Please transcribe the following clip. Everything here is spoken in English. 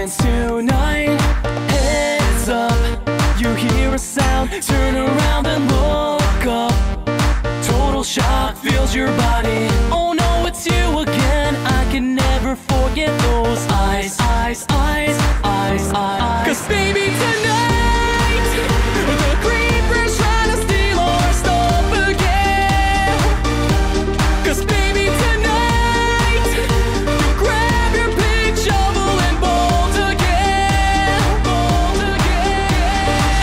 comments tonight. Heads up, you hear a sound, turn around and look up. Total shock fills your body. Oh no, it's you again. I can never forget those eyes, eyes, eyes, eyes, eyes. 'Cause